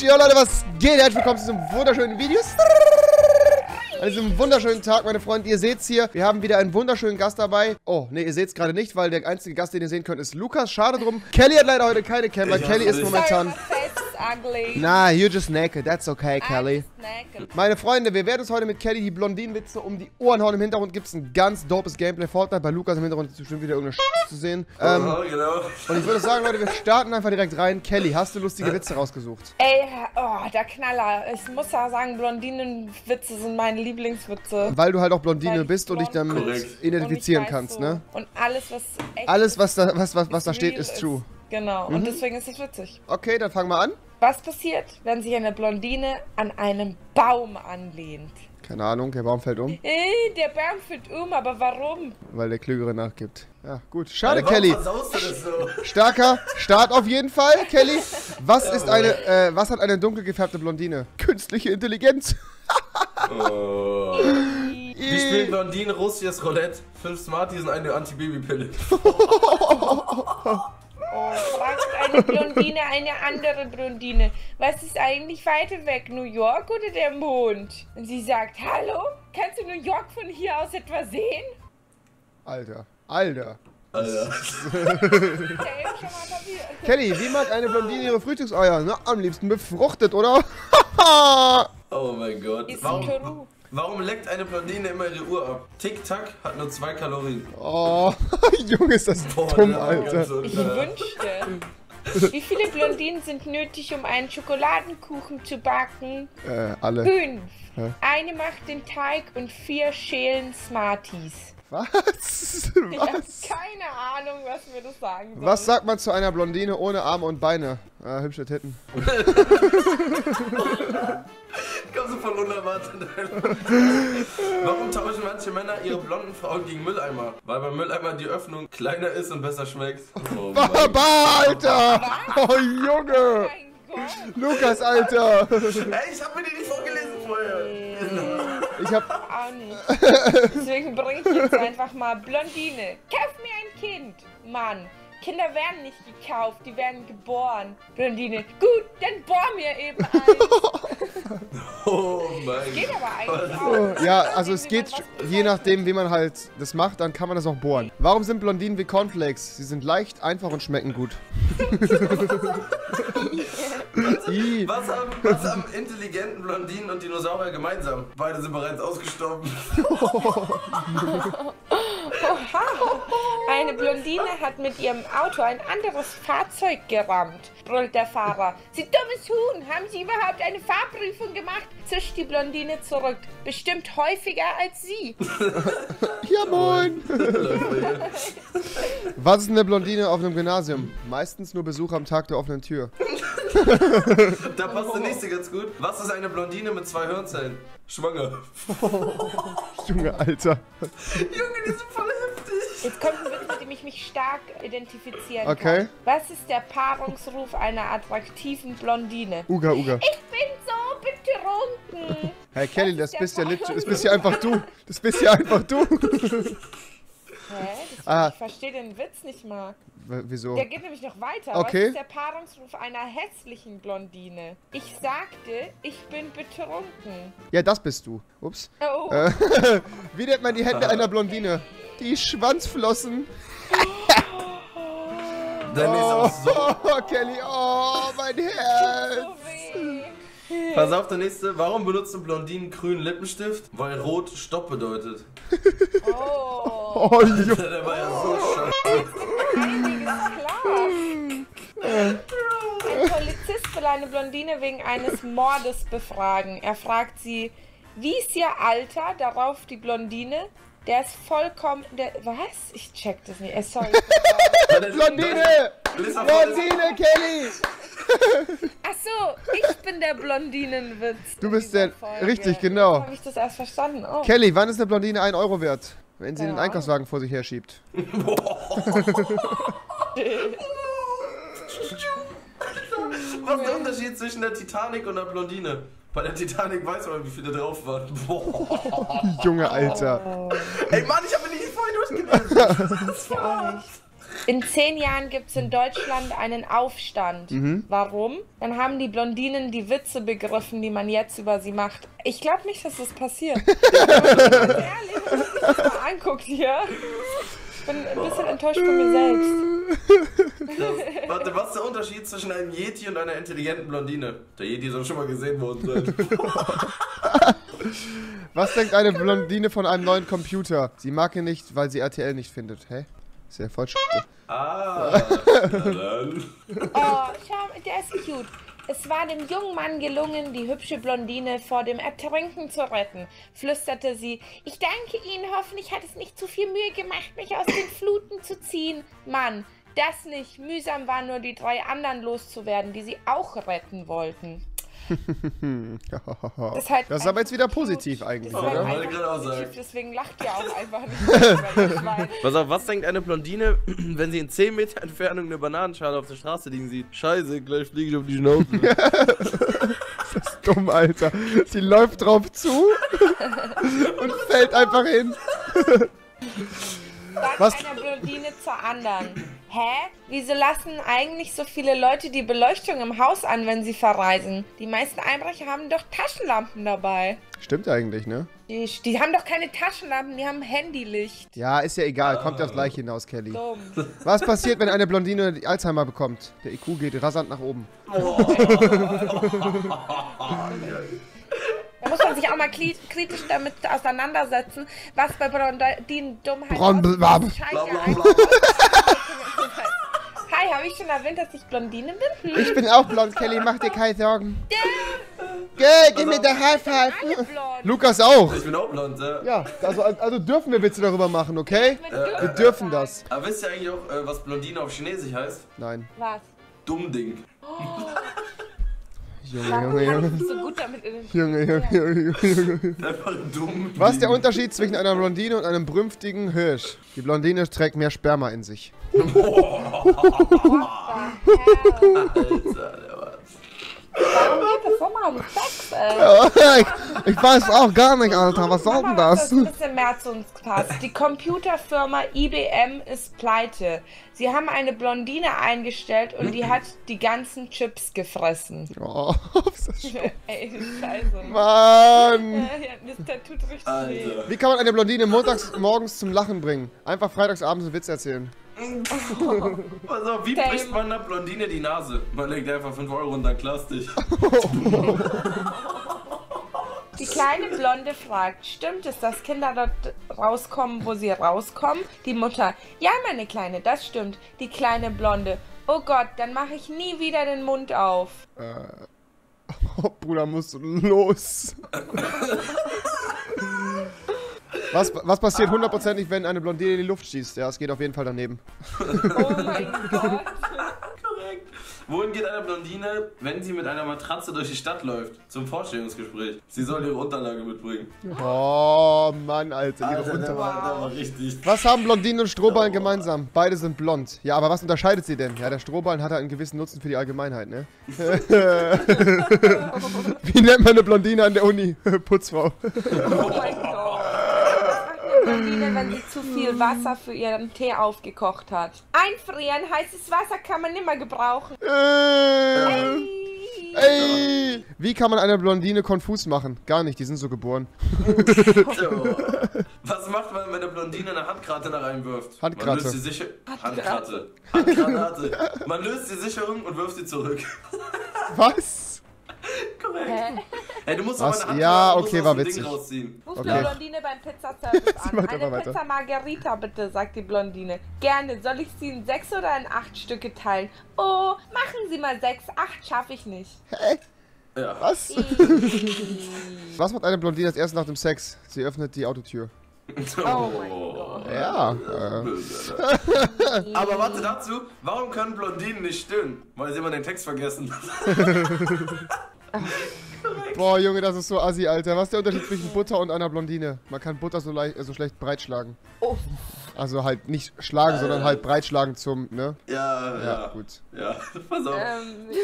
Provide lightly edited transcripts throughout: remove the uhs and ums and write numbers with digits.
Jo Leute, was geht? Herzlich willkommen zu diesem wunderschönen Video. An diesem wunderschönen Tag, meine Freunde. Ihr seht's hier, wir haben wieder einen wunderschönen Gast dabei. Oh, ne, ihr seht's gerade nicht, weil der einzige Gast, den ihr sehen könnt, ist Lukas. Schade drum. Kelly hat leider heute keine Cam, weil Kelly ist momentan... Nah, you're just naked. That's okay, Kelly. Meine Freunde, wir werden uns heute mit Kelly die Blondinenwitze um die Ohren hauen. Im Hintergrund gibt es ein ganz dopes Gameplay Fortnite. Bei Lukas im Hintergrund ist bestimmt wieder irgendeine Sch zu sehen. Genau. Und ich würde sagen, Leute, wir starten einfach direkt rein. Kelly, hast du lustige Witze rausgesucht? Ey, oh, der Knaller. Ich muss ja sagen, Blondinenwitze sind meine Lieblingswitze. Weil du halt auch Blondine bist und dich damit identifizieren kannst, so, ne? Und alles, was echt was da steht, ist true. Genau, und deswegen ist es witzig. Okay, dann fangen wir an. Was passiert, wenn sich eine Blondine an einem Baum anlehnt? Keine Ahnung, der Baum fällt um. Der Baum fällt um, aber warum? Weil der Klügere nachgibt. Ja, gut. Schade, also, Kelly. So? Starker Start auf jeden Fall, Kelly. Was ist eine, was hat eine dunkel gefärbte Blondine? Künstliche Intelligenz. Oh. Wie spielen Blondinen russisches Roulette? 5 Smarties und eine Antibabypille. Oh, fragt eine Blondine eine andere Blondine. Was ist eigentlich weiter weg, New York oder der Mond? Und sie sagt, hallo, kannst du New York von hier aus etwa sehen? Alter. Kelly, wie mag eine Blondine ihre Frühstückseier? Na, am liebsten befruchtet, oder? Oh mein Gott. Warum leckt eine Blondine immer ihre Uhr ab? Tic-Tac hat nur 2 Kalorien. Oh, Junge, ist das dumm, Alter. Ich wünschte. Wie viele Blondinen sind nötig, um einen Schokoladenkuchen zu backen? Alle. 5. Hä? Eine macht den Teig und 4 schälen Smarties. Was? Ich habe keine Ahnung, was wir das sagen sollen. Was sagt man zu einer Blondine ohne Arme und Beine? Hübsche Titten. Kommst du von unerwartet. Warum tauschen manche Männer ihre blonden Frauen gegen Mülleimer? Weil beim Mülleimer die Öffnung kleiner ist und besser schmeckt. Oh, Alter! Oh, Junge! Oh Lukas, Alter! Ey, ich hab mir die nicht vorgelesen vorher. Ich hab... auch nicht. Deswegen bring ich jetzt einfach mal Blondine. Kauf mir ein Kind, Mann. Kinder werden nicht gekauft, die werden geboren. Blondine, gut, dann bohr mir eben ein. Oh mein geht aber eigentlich auch. Ja, also es geht, je nachdem, wie man halt das macht, dann kann man das auch bohren. Warum sind Blondinen wie Cornflakes? Sie sind leicht, einfach und schmecken gut. Was haben intelligenten Blondinen und Dinosaurier gemeinsam? Beide sind bereits ausgestorben. Eine Blondine hat mit ihrem Auto ein anderes Fahrzeug gerammt, brüllt der Fahrer. Sie dummes Huhn, haben Sie überhaupt eine Fahrprüfung gemacht? Zischt die Blondine zurück. Bestimmt häufiger als Sie. Ja, moin. Was ist eine Blondine auf einem Gymnasium? Meistens nur Besuch am Tag der offenen Tür. Da passt der nächste ganz gut. Was ist eine Blondine mit 2 Hirnzellen? Schwanger. Junge, Alter. Junge, die sind voll heftig. Jetzt kommt ein Witz, mit dem ich mich stark identifizieren kann. Was ist der Paarungsruf einer attraktiven Blondine? Uga, Uga. Ich bin so betrunken. Hey Kelly, das bist ja einfach du. Das bist ja einfach du. Hä? Ich verstehe den Witz nicht mal. Wieso? Der geht nämlich noch weiter. Okay. Was ist der Paarungsruf einer hässlichen Blondine? Ich sagte, ich bin betrunken. Ja, das bist du. Ups. Oh. Wie nennt man die Hände einer Blondine? Die Schwanzflossen. Oh, Kelly, oh, mein Herz. Pass auf, der nächste. Warum benutzen Blondinen grünen Lippenstift? Weil rot Stopp bedeutet. Oh. Oh, Junge. Der war ja so scheiße. Einiges klar. Ein Polizist will eine Blondine wegen eines Mordes befragen. Er fragt sie, wie ist ihr Alter? Darauf die Blondine, der ist vollkommen... Was? Ich check das nicht. Sorry. Blondine! Blondine, Kelly! Achso, ich bin der Blondinenwitz. Du bist der... Folge. Richtig, genau. Habe ich das erst verstanden? Oh. Kelly, wann ist eine Blondine 1 Euro wert? Wenn sie den Einkaufswagen vor sich her schiebt. Was ist der Unterschied zwischen der Titanic und der Blondine? Bei der Titanic weiß man, wie viele drauf waren. Junge, Alter. Ey, Mann, ich hab mir nicht vorhin durchgelesen. in 10 Jahren gibt es in Deutschland einen Aufstand. Mhm. Warum? Dann haben die Blondinen die Witze begriffen, die man jetzt über sie macht. Ich glaube nicht, dass das passiert. Ehrlich, wenn ich das mal angucke hier. Ich bin ein bisschen enttäuscht von mir selbst. Krass. Warte, was ist der Unterschied zwischen einem Yeti und einer intelligenten Blondine? Der Yeti soll schon mal gesehen worden sein. Was denkt eine Blondine von einem neuen Computer? Sie mag ihn nicht, weil sie RTL nicht findet. Hä? Ist ja voll schade. Ah, dann. Oh, schau, der ist cute. Es war dem jungen Mann gelungen, die hübsche Blondine vor dem Ertrinken zu retten, flüsterte sie. Ich danke Ihnen, hoffentlich hat es nicht zu viel Mühe gemacht, mich aus den Fluten zu ziehen. Mann, das nicht. Mühsam waren nur die 3 anderen loszuwerden, die sie auch retten wollten. Das ist aber jetzt wieder positiv eigentlich, oder? Halt positiv, deswegen lacht ihr auch einfach nicht. Pass auf, was denkt eine Blondine, wenn sie in 10 Meter Entfernung eine Bananenschale auf der Straße liegen sieht? Scheiße, gleich fliege ich auf die Schnauze. Das ist dumm, Alter. Sie läuft drauf zu und fällt einfach hin. Sagt einer Blondine zur anderen. Hä? Wieso lassen eigentlich so viele Leute die Beleuchtung im Haus an, wenn sie verreisen? Die meisten Einbrecher haben doch Taschenlampen dabei. Stimmt eigentlich, ne? Die haben doch keine Taschenlampen, die haben Handylicht. Ja, ist ja egal, kommt aufs Gleiche hinaus, Kelly. Dumm. Was passiert, wenn eine Blondine Alzheimer bekommt? Der IQ geht rasant nach oben. Oh. Da muss man sich auch mal kritisch damit auseinandersetzen, was bei Blondinen Dummheit ist. Hi, habe ich schon erwähnt, dass ich Blondine bin? Hm? Ich bin auch blond, Kelly, mach dir keine Sorgen. Geh mir der High-Five. Lukas auch. Ich bin auch blond, ja. Ja, also dürfen wir Witze darüber machen, okay? Wir dürfen das. Aber wisst ihr eigentlich auch, was Blondine auf Chinesisch heißt? Nein. Was? Dummding. Oh. Junge. Was ist der Unterschied zwischen einer Blondine und einem brünftigen Hirsch? Die Blondine trägt mehr Sperma in sich. Ich weiß auch gar nicht, Alter. Was soll denn das? Das ist ein bisschen mehr zu uns passt. Die Computerfirma IBM ist pleite. Sie haben eine Blondine eingestellt und die hat die ganzen Chips gefressen. Oh, ist das schlimm. Ey, scheiße. Mann. Das tut richtig weh. Wie kann man eine Blondine montags morgens zum Lachen bringen? Einfach freitagsabends einen Witz erzählen. Also, wie bricht man einer Blondine die Nase? Man legt einfach 5 Euro unter Plastik. Die kleine Blonde fragt, stimmt es, dass Kinder dort rauskommen, wo sie rauskommen? Die Mutter, ja meine Kleine, das stimmt. Die kleine Blonde, oh Gott, dann mache ich nie wieder den Mund auf. Oh, Bruder, musst du los. Was passiert hundertprozentig, wenn eine Blondine in die Luft schießt? Ja, es geht auf jeden Fall daneben. Oh mein Gott. Korrekt. Wohin geht eine Blondine, wenn sie mit einer Matratze durch die Stadt läuft? Zum Vorstellungsgespräch. Sie soll ihre Unterlage mitbringen. Oh Mann, Alter. Ihre Unterlage. Was haben Blondinen und Strohballen gemeinsam? Beide sind blond. Ja, aber was unterscheidet sie denn? Ja, der Strohballen hat einen gewissen Nutzen für die Allgemeinheit, ne? Wie nennt man eine Blondine an der Uni? Putzfrau. Oh mein Gott. Blondine, wenn sie zu viel Wasser für ihren Tee aufgekocht hat. Einfrieren, heißes Wasser kann man nimmer gebrauchen. Ey. Wie kann man eine Blondine konfus machen? Gar nicht, die sind so geboren. Was macht man, wenn eine Blondine eine Handgrate da reinwirft? Handgrate. Man löst die Sicherung und wirft sie zurück. Was? Korrekt. Hey, du musst aber eine Hand aus dem Ding rausziehen. Ruf die Blondine beim Pizzaservice an. Eine Pizza Margherita bitte, sagt die Blondine. Gerne, soll ich sie in 6 oder in 8 Stücke teilen? Oh, machen Sie mal 6, 8 schaffe ich nicht. Hä? Ja. Was? Was macht eine Blondine als erstes nach dem Sex? Sie öffnet die Autotür. Oh mein Gott. Ja. Aber warte dazu, warum können Blondinen nicht stöhnen? Weil sie immer den Text vergessen. Boah, Junge, das ist so assi, Alter. Was ist der Unterschied zwischen Butter und einer Blondine? Man kann Butter so schlecht breitschlagen. Oh. Also halt nicht schlagen, sondern halt breitschlagen zum, ne? Ja. Gut. Ja, pass auf.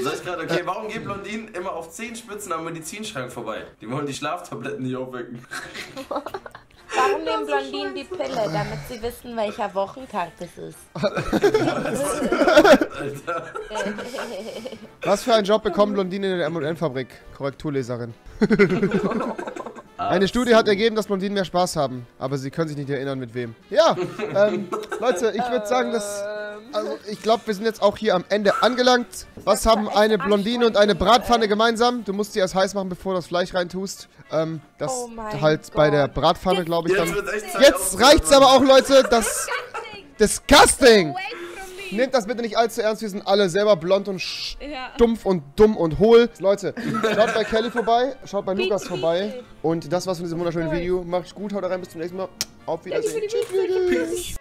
Sag ich gerade, okay, warum gehen Blondinen immer auf 10 Spitzen am Medizinschrank vorbei? Die wollen die Schlaftabletten nicht aufwecken. Warum nehmen Blondinen die Pille, damit sie wissen, welcher Wochentag das ist? Alter. Was für einen Job bekommen Blondinen in der M&M-Fabrik? Korrekturleserin. Eine Studie hat ergeben, dass Blondinen mehr Spaß haben, aber sie können sich nicht erinnern, mit wem. Ja, Leute, ich würde sagen, dass... Also, ich glaube, wir sind jetzt auch hier am Ende angelangt. Was haben eine Blondine und eine Bratpfanne gemeinsam? Du musst die erst heiß machen, bevor du das Fleisch reintust. Das oh halt Gott. Bei der Bratpfanne, glaube ich, dann... Jetzt reicht's aber auch, Leute. Das... Disgusting! Nehmt das bitte nicht allzu ernst. Wir sind alle selber blond und stumpf und dumm und hohl. Leute, schaut bei Kelly vorbei, schaut bei Lukas vorbei. Und das war's von diesem wunderschönen Video. Macht's gut, haut rein, bis zum nächsten Mal. Auf Wiedersehen. Tschüss.